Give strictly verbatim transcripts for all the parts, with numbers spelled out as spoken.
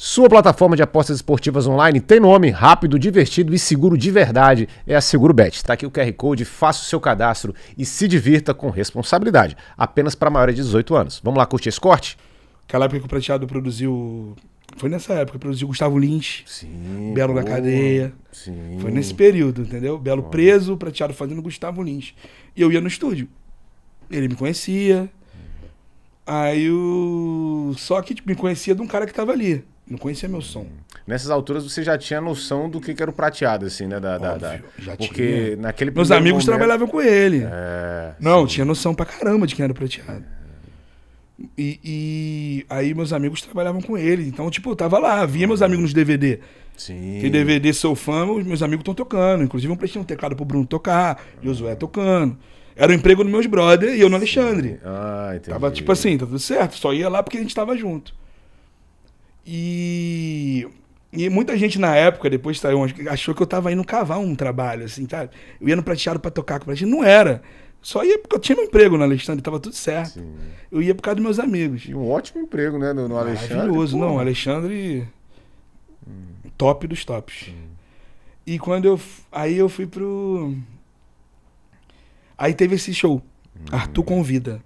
Sua plataforma de apostas esportivas online tem nome, rápido, divertido e seguro de verdade. É a Seguro Bet. Está aqui o Q R Code, faça o seu cadastro e se divirta com responsabilidade. Apenas para maiores de dezoito anos. Vamos lá curtir esse corte? Aquela época que o Prateado produziu... Foi nessa época que produziu Gustavo Lynch, sim, Belo boa. Na cadeia. Sim. Foi nesse período, entendeu? Belo boa. Preso, Prateado fazendo Gustavo Lynch. E eu ia no estúdio. Ele me conhecia. Aí o... Só que me conhecia de um cara que estava ali. Não conhecia meu som. Nessas alturas você já tinha noção do que era o Prateado, assim, né? Da, Óbvio, da, da... já Porque tinha. Naquele Meus amigos momento... trabalhavam com ele. É, Não, sim. tinha noção pra caramba de quem era o Prateado. É. E, e aí meus amigos trabalhavam com ele. Então, tipo, eu tava lá, via meus amigos nos D V D. Sim. Tem D V D, sou fã, meus amigos estão tocando. Inclusive, eu prestei um teclado pro Bruno tocar, Josué tocando. Era um emprego nos meus brothers e eu no Alexandre. Ah, entendi. Tava tipo assim, tá tudo certo. Só ia lá porque a gente tava junto. E, e muita gente na época, depois saiu, achou que eu tava indo cavar um trabalho, assim, sabe? Eu ia no Prateado pra tocar com o Prateado. Não era. Só ia porque eu tinha um emprego no Alexandre, tava tudo certo. Sim. Eu ia por causa dos meus amigos. E um ótimo emprego, né, no, no Alexandre. Maravilhoso, pô. Não, Alexandre... Hum. Top dos tops. Hum. E quando eu... Aí eu fui pro... Aí teve esse show. Hum. Arthur convida.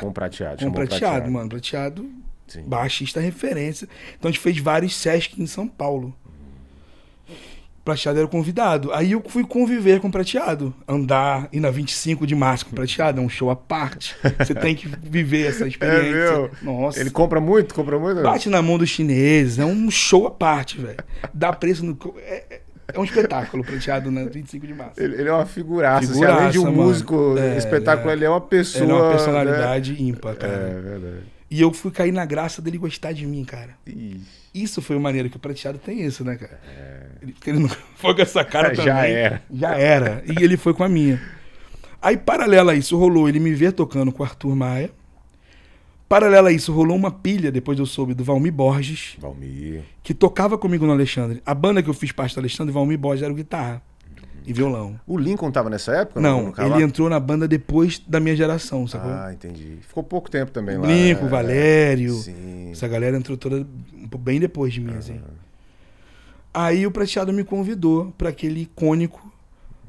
Com o Prateado. Com o Prateado, Prateado, mano. Prateado... Sim. Baixista referência. Então a gente fez vários Sesc em São Paulo. Hum. O Prateado era o convidado. Aí eu fui conviver com o Prateado. Andar, ir na vinte e cinco de março com o Prateado. É um show à parte. Você tem que viver essa experiência. É meu. Nossa. Ele compra muito? Compra muito? Bate na mão dos chineses. É um show à parte, velho. Dá preço no... É... É um espetáculo, Prateado, na vinte e cinco de março. Ele, ele é uma figuraça. figuraça assim, além de um mano. músico é, espetáculo, é. ele é uma pessoa... Ele é uma personalidade né? ímpar, cara. É verdade. E eu fui cair na graça dele gostar de mim, cara. Ixi. Isso foi maneiro, que o Prateado tem isso, né, cara? É. Ele, ele não foi com essa cara também. Já era. Já era. E ele foi com a minha. Aí, paralelo a isso, rolou ele me ver tocando com o Arthur Maia. Paralelo a isso, rolou uma pilha, depois eu soube, do Valmir Borges. Valmir. Que tocava comigo no Alexandre. A banda que eu fiz parte do Alexandre, Valmir Borges, era o guitarra uhum. e violão. O Lincoln tava nessa época? Não, não ele entrou na banda depois da minha geração, sacou? Ah, entendi. Ficou pouco tempo também lá. Lincoln, Valério. Sim. Essa galera entrou toda bem depois de mim, uhum. assim. Aí o Prateado me convidou para aquele icônico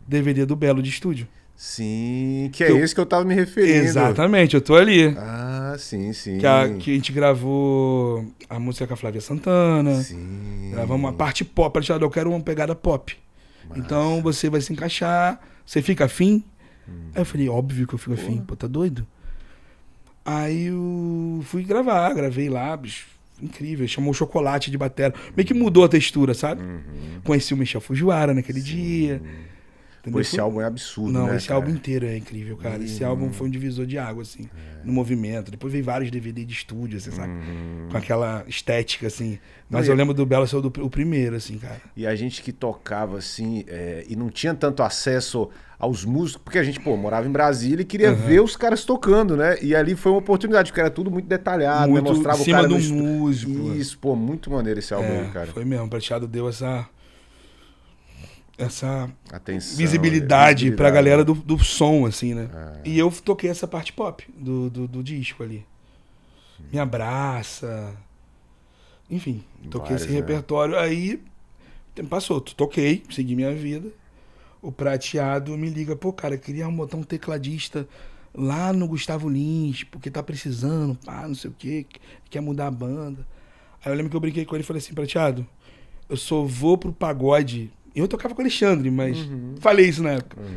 D V D do Belo de estúdio. Sim, que é eu... esse que eu tava me referindo. Exatamente, eu tô ali. Ah, sim, sim. Que a, que a gente gravou a música com a Flávia Santana. Sim. Gravamos uma parte pop. Prateado, eu quero uma pegada pop. Massa. Então você vai se encaixar. Você fica afim? Hum. Aí eu falei, óbvio que eu fico Pô. afim. Pô, tá doido? Aí eu fui gravar, gravei lá, bicho. Incrível, chamou chocolate de batera. Meio que mudou a textura, sabe? Uhum. Conheci o Michel Fujoara naquele sim. dia. Entendeu? Esse álbum é absurdo, Não, né, esse cara? álbum inteiro é incrível, cara. Uhum. Esse álbum foi um divisor de água, assim, é. no movimento. Depois veio vários D V D de estúdio, assim, sabe? Uhum. Com aquela estética, assim. Mas eu lembro do Belo ser o primeiro, assim, cara. E a gente que tocava, assim, é, e não tinha tanto acesso aos músicos, porque a gente, pô, morava em Brasília e queria uhum. ver os caras tocando, né? E ali foi uma oportunidade, porque era tudo muito detalhado, muito né? Mostrava o cara do no... músico. Isso, pô, muito maneiro esse álbum, é, aí, cara. Foi mesmo, o Prateado deu essa... essa Atenção, visibilidade, visibilidade pra galera do, do som, assim, né? Ah. E eu toquei essa parte pop do, do, do disco ali. Sim. Me abraça. Enfim, toquei Várias, esse né? repertório. Aí, passou, toquei, segui minha vida. O Prateado me liga, pô, cara, queria botar um tecladista lá no Gustavo Lins, porque tá precisando, pá, não sei o quê, quer mudar a banda. Aí eu lembro que eu brinquei com ele e falei assim, Prateado, eu só vou pro pagode... Eu tocava com o Alexandre, mas uhum. falei isso na época. Uhum.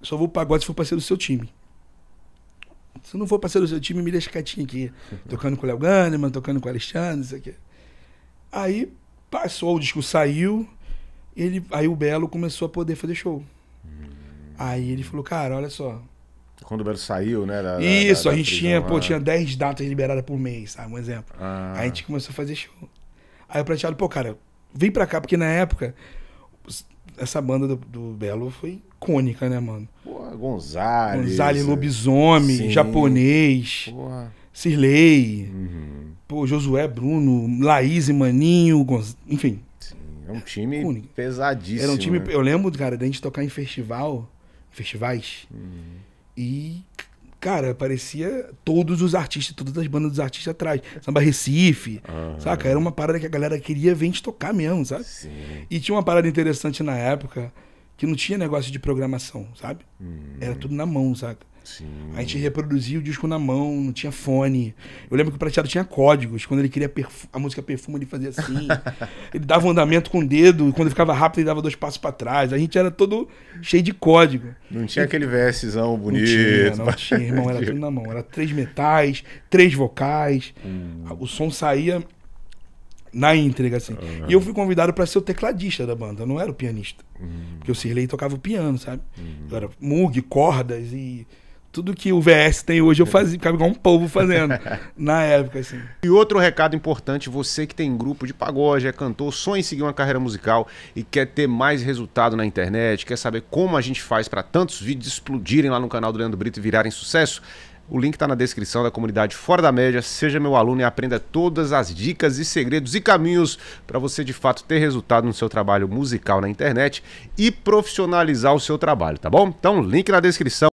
Só vou pro pagode se for parceiro do seu time. Se eu não for parceiro do seu time, me deixa quietinho aqui. Uhum. Tocando com o Léo Ganderman, tocando com o Alexandre, isso aqui. Aí passou, o disco saiu. Ele, aí o Belo começou a poder fazer show. Uhum. Aí ele falou, cara, olha só. Quando o Belo saiu, né? Da, isso, da, da a gente tinha, pô, tinha dez datas liberadas por mês, sabe? Um exemplo. Ah. Aí a gente começou a fazer show. Aí o Prateado, pô, cara, vem pra cá, porque na época... Essa banda do, do Belo foi icônica, né, mano? Porra, Gonzalez. Gonzalez, lobisomem, sim. japonês. Porra. Sirlei. Uhum. Pô, Josué, Bruno, Laís e Maninho. Gonz... Enfim. Sim, é um time icônica. pesadíssimo. Era um time... Né? Eu lembro, cara, da gente tocar em festival, festivais. Uhum. E cara, parecia todos os artistas, todas as bandas dos artistas atrás. Samba Recife, uhum. saca? Era uma parada que a galera queria vir te tocar mesmo, sabe? Sim. E tinha uma parada interessante na época, que não tinha negócio de programação, sabe? Uhum. Era tudo na mão, saca? Sim. A gente reproduzia o disco na mão, não tinha fone. Eu lembro que o Prateado tinha códigos. Quando ele queria a música perfume, ele fazia assim. Ele dava um andamento com o dedo. Quando ele ficava rápido, ele dava dois passos pra trás. A gente era todo cheio de código. Não tinha e... aquele VSzão bonito. Não tinha, não tinha, irmão. Era tudo na mão. Era três metais, três vocais. Hum. O som saía na entrega, assim. Uhum. E eu fui convidado pra ser o tecladista da banda. Eu não era o pianista. Uhum. Porque o Sirlei tocava o piano, sabe? Uhum. Eu era mug, cordas e... tudo que o V S tem hoje eu fazia, ficava igual um povo fazendo, na época, assim. E outro recado importante, você que tem grupo de pagode, é cantor, sonha em seguir uma carreira musical e quer ter mais resultado na internet, quer saber como a gente faz para tantos vídeos explodirem lá no canal do Leandro Brito e virarem sucesso, o link está na descrição da comunidade Fora da Média. Seja meu aluno e aprenda todas as dicas e segredos e caminhos para você, de fato, ter resultado no seu trabalho musical na internet e profissionalizar o seu trabalho, tá bom? Então, link na descrição.